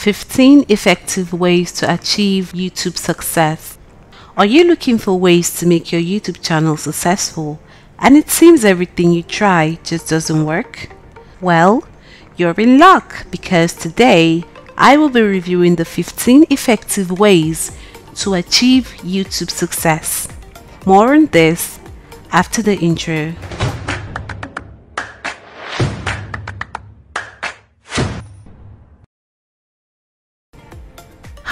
15 effective ways to achieve YouTube success. Are you looking for ways to make your YouTube channel successful and it seems everything you try just doesn't work? Well, you're in luck, because today I will be reviewing the 15 effective ways to achieve YouTube success. More on this after the intro.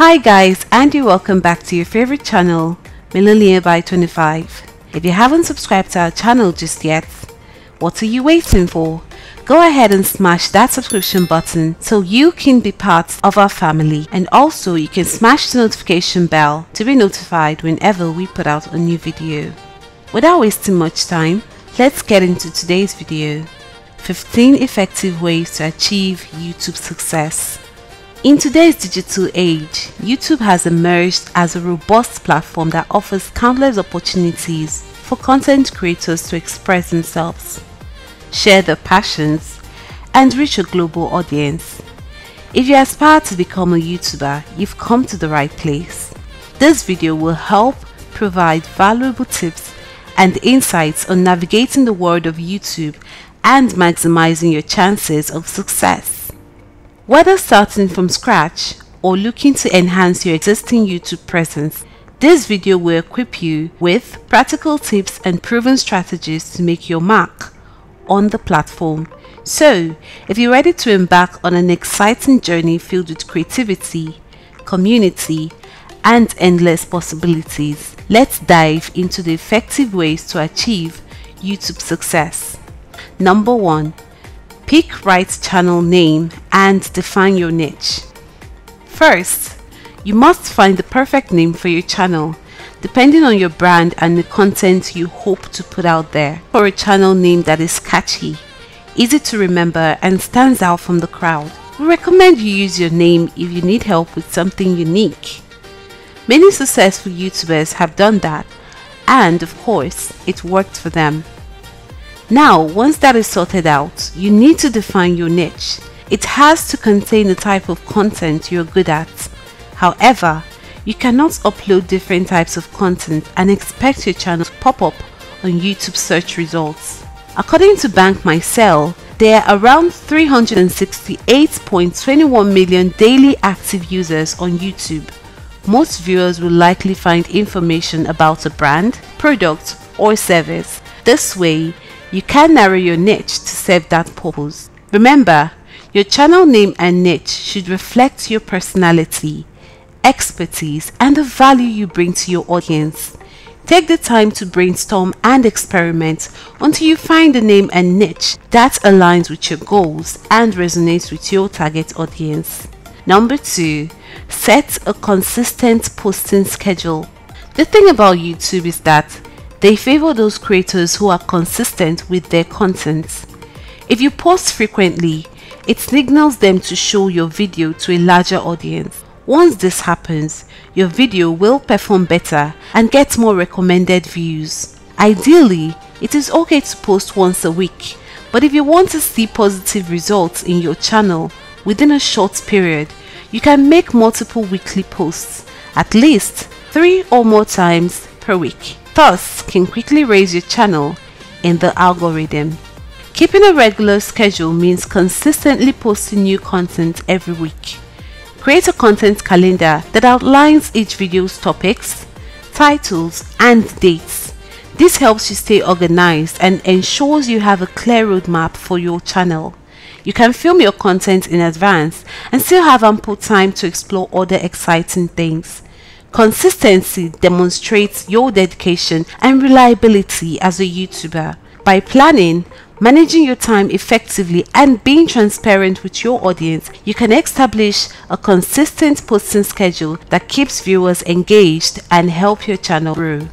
Hi guys, and welcome back to your favorite channel, Millionaire by 25. If you haven't subscribed to our channel just yet, what are you waiting for? Go ahead and smash that subscription button so you can be part of our family, and also you can smash the notification bell to be notified whenever we put out a new video. Without wasting much time, let's get into today's video. 15 effective ways to achieve YouTube success. In today's digital age, YouTube has emerged as a robust platform that offers countless opportunities for content creators to express themselves, share their passions, and reach a global audience. If you aspire to become a YouTuber, you've come to the right place. This video will help provide valuable tips and insights on navigating the world of YouTube and maximizing your chances of success. Whether starting from scratch or looking to enhance your existing YouTube presence, this video will equip you with practical tips and proven strategies to make your mark on the platform. So, if you're ready to embark on an exciting journey filled with creativity, community, and endless possibilities, let's dive into the effective ways to achieve YouTube success. Number 1. Pick right channel name and define your niche. First, you must find the perfect name for your channel, depending on your brand and the content you hope to put out there. For a channel name that is catchy, easy to remember, and stands out from the crowd, we recommend you use your name if you need help with something unique. Many successful YouTubers have done that, and of course, it worked for them. Now, once that is sorted out, you need to define your niche. It has to contain the type of content you're good at. However, you cannot upload different types of content and expect your channel to pop up on YouTube search results. According to BankMyCell, there are around 368.21 million daily active users on YouTube. Most viewers will likely find information about a brand, product, or service. This way, you can narrow your niche to serve that purpose. Remember, your channel name and niche should reflect your personality, expertise, and the value you bring to your audience. Take the time to brainstorm and experiment until you find a name and niche that aligns with your goals and resonates with your target audience. Number 2. Set a consistent posting schedule. The thing about YouTube is that they favor those creators who are consistent with their content. If you post frequently, it signals them to show your video to a larger audience. Once this happens, your video will perform better and get more recommended views. Ideally, it is okay to post once a week, but if you want to see positive results in your channel within a short period, you can make multiple weekly posts, at least 3 or more times per week. Thus, can quickly raise your channel in the algorithm. Keeping a regular schedule means consistently posting new content every week. Create a content calendar that outlines each video's topics, titles, and dates. This helps you stay organized and ensures you have a clear roadmap for your channel. You can film your content in advance and still have ample time to explore other exciting things. Consistency demonstrates your dedication and reliability as a YouTuber. By planning, managing your time effectively, and being transparent with your audience, you can establish a consistent posting schedule that keeps viewers engaged and help your channel grow.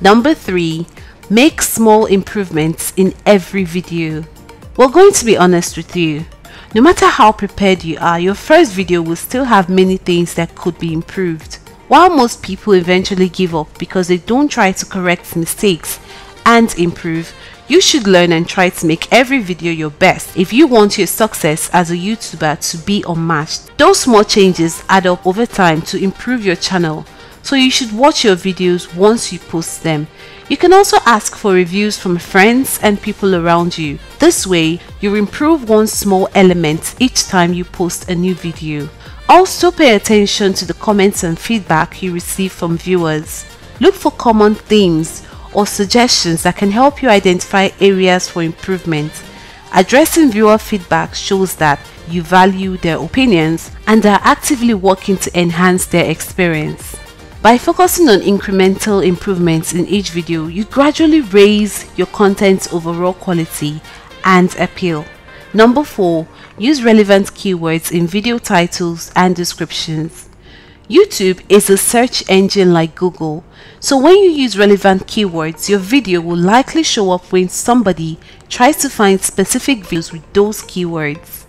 Number 3. Make small improvements in every video. We're going to be honest with you. No matter how prepared you are, your first video will still have many things that could be improved. While most people eventually give up because they don't try to correct mistakes and improve, You should learn and try to make every video your best if you want your success as a YouTuber to be unmatched. Those small changes add up over time to improve your channel, so you should watch your videos once you post them. You can also ask for reviews from friends and people around you. This way, you improve one small element each time you post a new video. Also, pay attention to the comments and feedback you receive from viewers. Look for common themes or suggestions that can help you identify areas for improvement. Addressing viewer feedback shows that you value their opinions and are actively working to enhance their experience. By focusing on incremental improvements in each video, you gradually raise your content's overall quality and appeal. Number 4, use relevant keywords in video titles and descriptions. YouTube is a search engine like Google, so when you use relevant keywords, your video will likely show up when somebody tries to find specific videos with those keywords.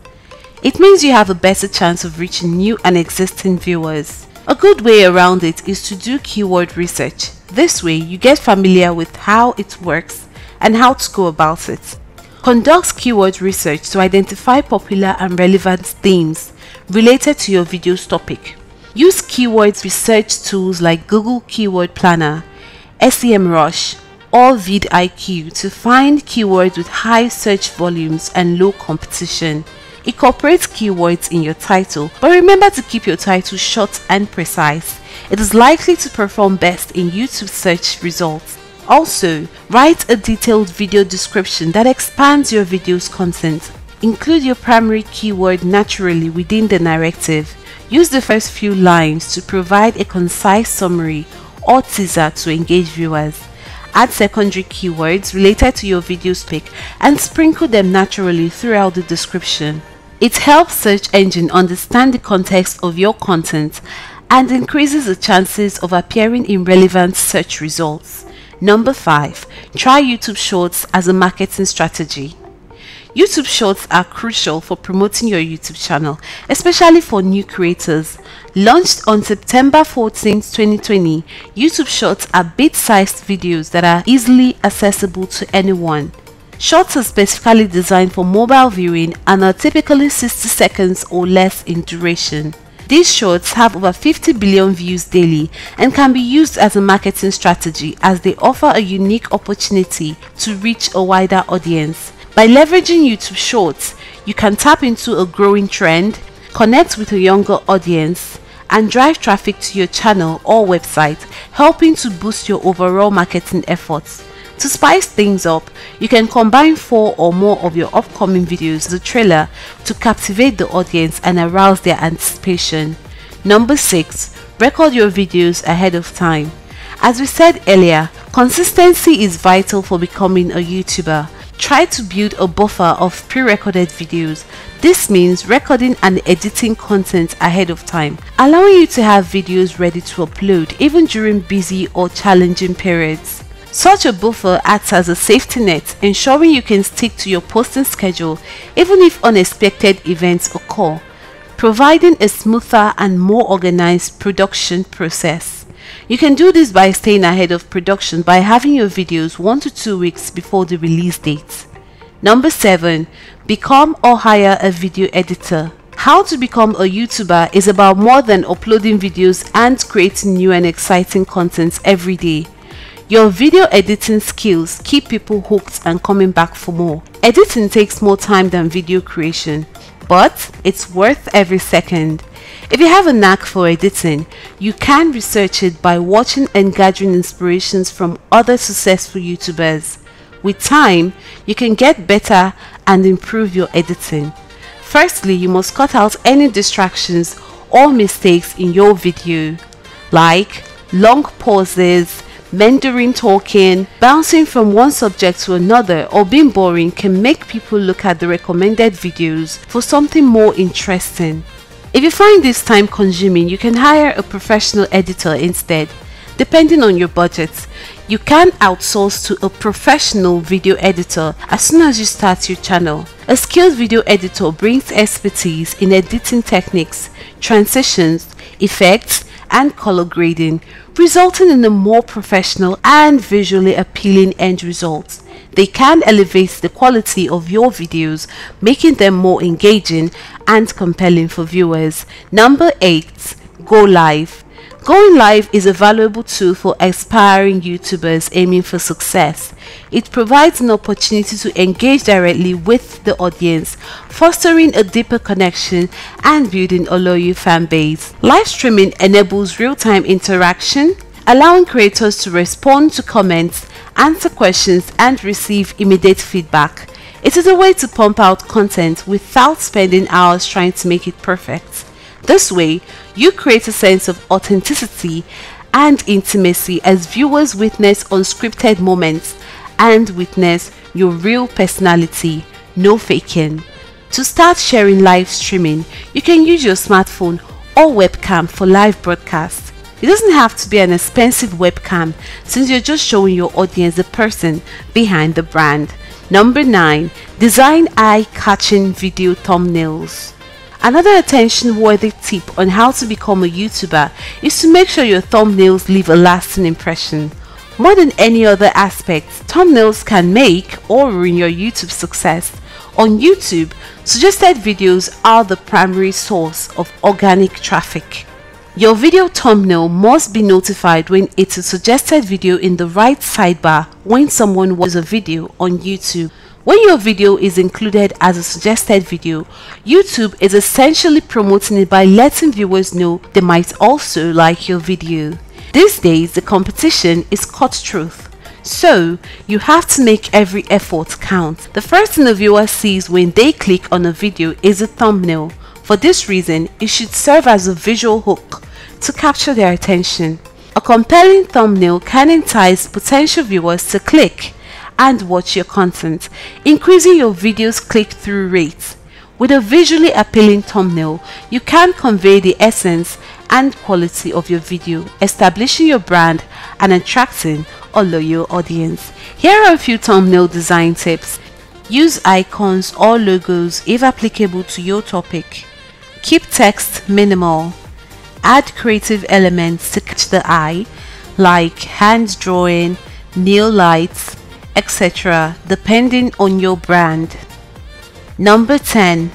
It means you have a better chance of reaching new and existing viewers. A good way around it is to do keyword research. This way, you get familiar with how it works and how to go about it. Conduct keyword research to identify popular and relevant themes related to your video's topic. Use keyword research tools like Google Keyword Planner, SEMrush, or VidIQ to find keywords with high search volumes and low competition. Incorporate keywords in your title, but remember to keep your title short and precise. It is likely to perform best in YouTube search results. Also, write a detailed video description that expands your video's content. Include your primary keyword naturally within the narrative. Use the first few lines to provide a concise summary or teaser to engage viewers. Add secondary keywords related to your video's pick and sprinkle them naturally throughout the description. It helps search engine understand the context of your content and increases the chances of appearing in relevant search results. Number 5, try YouTube Shorts as a marketing strategy. YouTube Shorts are crucial for promoting your YouTube channel, especially for new creators. Launched on September 14, 2020, YouTube Shorts are bite-sized videos that are easily accessible to anyone. Shorts are specifically designed for mobile viewing and are typically 60 seconds or less in duration. These shorts have over 50 billion views daily and can be used as a marketing strategy as they offer a unique opportunity to reach a wider audience. By leveraging YouTube Shorts, you can tap into a growing trend, connect with a younger audience, and drive traffic to your channel or website, helping to boost your overall marketing efforts. To spice things up, you can combine 4 or more of your upcoming videos as a trailer to captivate the audience and arouse their anticipation. Number 6, record your videos ahead of time. As we said earlier, consistency is vital for becoming a YouTuber. Try to build a buffer of pre-recorded videos. This means recording and editing content ahead of time, allowing you to have videos ready to upload even during busy or challenging periods. Such a buffer acts as a safety net, ensuring you can stick to your posting schedule even if unexpected events occur, providing a smoother and more organized production process. You can do this by staying ahead of production by having your videos 1 to 2 weeks before the release date. Number 7, become or hire a video editor. How to become a YouTuber is about more than uploading videos and creating new and exciting content every day. Your video editing skills keep people hooked and coming back for more. Editing takes more time than video creation, but it's worth every second. If you have a knack for editing, you can research it by watching and gathering inspirations from other successful YouTubers. With time, you can get better and improve your editing. Firstly, you must cut out any distractions or mistakes in your video, like long pauses, meandering talking, bouncing from one subject to another, or being boring can make people look at the recommended videos for something more interesting. If you find this time consuming, you can hire a professional editor instead. Depending on your budget, you can outsource to a professional video editor as soon as you start your channel. A skilled video editor brings expertise in editing techniques, transitions, effects, and color grading, resulting in a more professional and visually appealing end result. They can elevate the quality of your videos, making them more engaging and compelling for viewers. Number 8, go live. Going live is a valuable tool for aspiring YouTubers aiming for success. It provides an opportunity to engage directly with the audience, fostering a deeper connection and building a loyal fan base. Live streaming enables real-time interaction, allowing creators to respond to comments, answer questions, and receive immediate feedback. It is a way to pump out content without spending hours trying to make it perfect. This way, you create a sense of authenticity and intimacy as viewers witness unscripted moments and witness your real personality, no faking. To start sharing live streaming, you can use your smartphone or webcam for live broadcasts. It doesn't have to be an expensive webcam, since you're just showing your audience the person behind the brand. Number 9, design eye-catching video thumbnails. Another attention-worthy tip on how to become a YouTuber is to make sure your thumbnails leave a lasting impression. More than any other aspect, thumbnails can make or ruin your YouTube success. On YouTube, suggested videos are the primary source of organic traffic. Your video thumbnail must be notified when it's a suggested video in the right sidebar when someone watches a video on YouTube. When your video is included as a suggested video, YouTube is essentially promoting it by letting viewers know they might also like your video. These days, the competition is cutthroat, so you have to make every effort count. The first thing a viewer sees when they click on a video is a thumbnail. For this reason, it should serve as a visual hook to capture their attention. A compelling thumbnail can entice potential viewers to click and watch your content, increasing your video's click-through rate. With a visually appealing thumbnail, you can convey the essence and quality of your video, establishing your brand and attracting a loyal audience. Here are a few thumbnail design tips. Use icons or logos if applicable to your topic. Keep text minimal. Add creative elements to catch the eye, like hand drawing, neon lights, etc., depending on your brand. Number 10.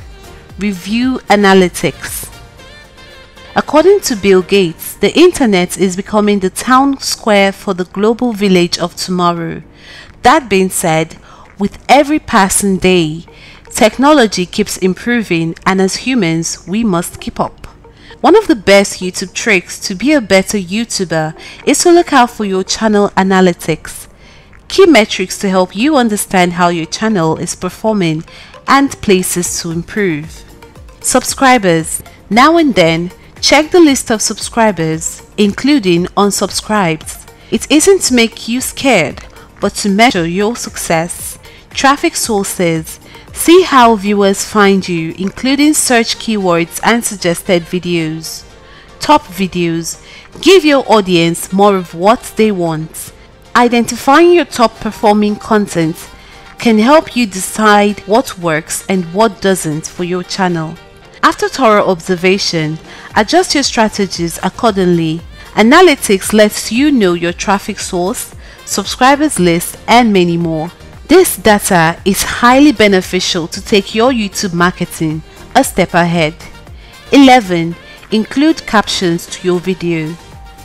Review analytics. According to Bill Gates, the internet is becoming the town square for the global village of tomorrow. That being said, with every passing day, technology keeps improving, and as humans, we must keep up. One of the best YouTube tricks to be a better YouTuber is to look out for your channel analytics. Key metrics to help you understand how your channel is performing and places to improve. Subscribers. Now and then, check the list of subscribers, including unsubscribed. It isn't to make you scared, but to measure your success. Traffic sources. See how viewers find you, including search keywords and suggested videos. Top videos. Give your audience more of what they want. Identifying your top performing content can help you decide what works and what doesn't for your channel. After thorough observation, adjust your strategies accordingly. Analytics lets you know your traffic source, subscribers list, and many more. This data is highly beneficial to take your YouTube marketing a step ahead. 11. Include captions to your video.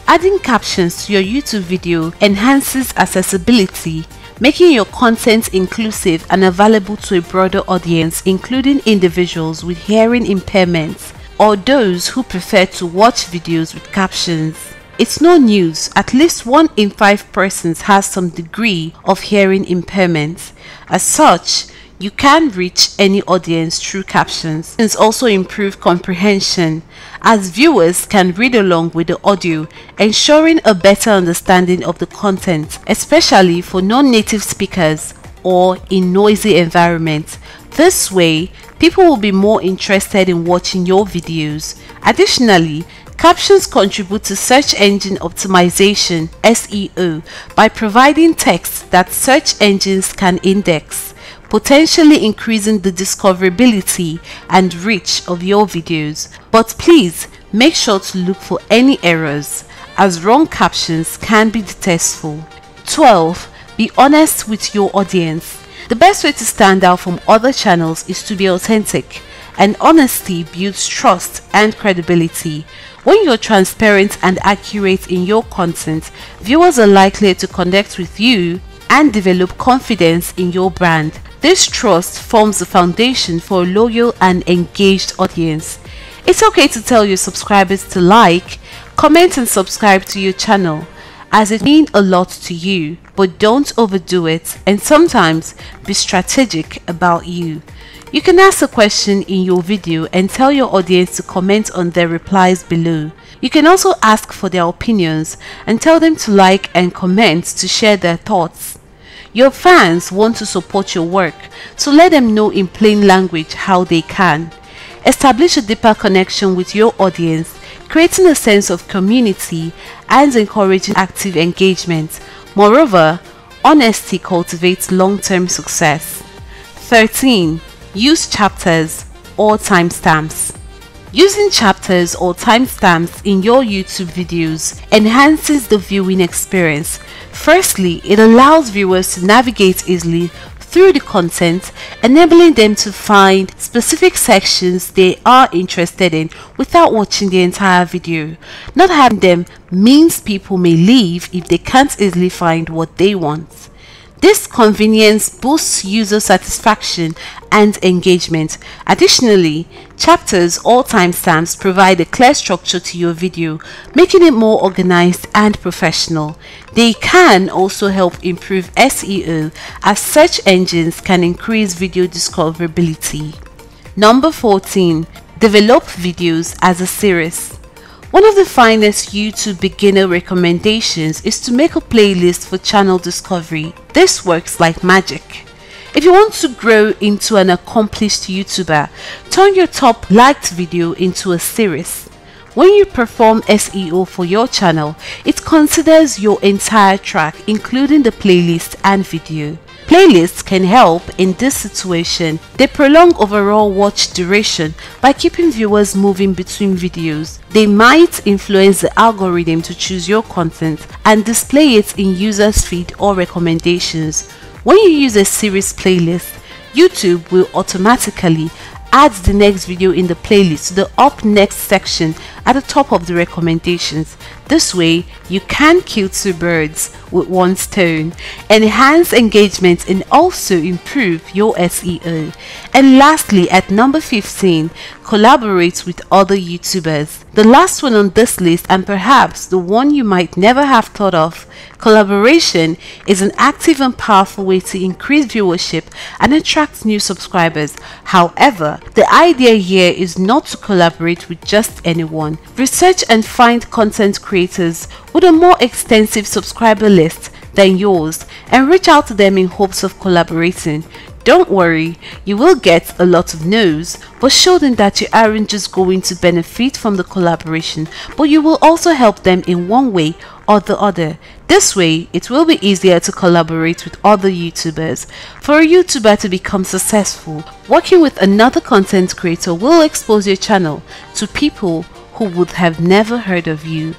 Adding captions to your YouTube video enhances accessibility, making your content inclusive and available to a broader audience, including individuals with hearing impairments or those who prefer to watch videos with captions. It's no news, at least 1 in 5 persons has some degree of hearing impairment. As such, you can reach any audience through captions. It's also improve comprehension, as viewers can read along with the audio, ensuring a better understanding of the content, especially for non-native speakers or in noisy environments. This way, people will be more interested in watching your videos. Additionally, captions contribute to search engine optimization (SEO) by providing text that search engines can index, potentially increasing the discoverability and reach of your videos. But please make sure to look for any errors, as wrong captions can be detestful. 12. Be honest with your audience. The best way to stand out from other channels is to be authentic, and honesty builds trust and credibility. When you're transparent and accurate in your content, viewers are likely to connect with you and develop confidence in your brand. This trust forms the foundation for a loyal and engaged audience. It's okay to tell your subscribers to like, comment and subscribe to your channel, as it means a lot to you, but don't overdo it, and sometimes be strategic about you. You can ask a question in your video and tell your audience to comment on their replies below. You can also ask for their opinions and tell them to like and comment to share their thoughts. Your fans want to support your work, so let them know in plain language how they can. Establish a deeper connection with your audience, creating a sense of community and encouraging active engagement. Moreover, honesty cultivates long-term success. 13. Use chapters or timestamps. Using chapters or timestamps in your YouTube videos enhances the viewing experience. Firstly, it allows viewers to navigate easily through the content, enabling them to find specific sections they are interested in without watching the entire video. Not having them means people may leave if they can't easily find what they want. This convenience boosts user satisfaction and engagement. Additionally, chapters or timestamps provide a clear structure to your video, making it more organized and professional. They can also help improve SEO, as search engines can increase video discoverability. Number 14. Develop videos as a series. One of the finest YouTube beginner recommendations is to make a playlist for channel discovery. This works like magic. If you want to grow into an accomplished YouTuber, turn your top liked video into a series. When you perform SEO for your channel, it considers your entire track, including the playlist and video. Playlists can help in this situation. They prolong overall watch duration by keeping viewers moving between videos. They might influence the algorithm to choose your content and display it in users' feed or recommendations. When you use a series playlist, YouTube will automatically add the next video in the playlist to the up next section at the top of the recommendations. This way, you can kill two birds with one stone, enhance engagement and also improve your SEO. And lastly, at number 15, collaborate with other YouTubers. The last one on this list, and perhaps the one you might never have thought of, collaboration is an active and powerful way to increase viewership and attract new subscribers. However, the idea here is not to collaborate with just anyone. Research and find content creators with a more extensive subscriber list than yours and reach out to them in hopes of collaborating. Don't worry, you will get a lot of no's, but show them that you aren't just going to benefit from the collaboration, but you will also help them in one way or the other. This way, it will be easier to collaborate with other YouTubers. For a YouTuber to become successful, working with another content creator will expose your channel to people who would have never heard of you.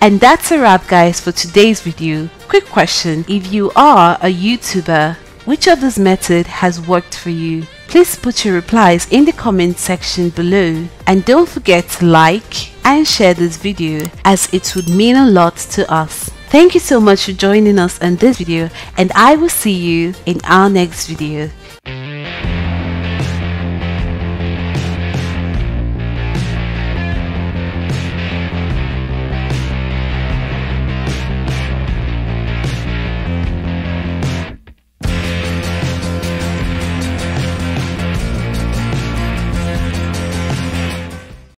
And that's a wrap, guys, for today's video. Quick question: if you are a YouTuber, which of this method has worked for you? Please put your replies in the comment section below, and don't forget to like and share this video, as it would mean a lot to us. Thank you so much for joining us on this video, and I will see you in our next video.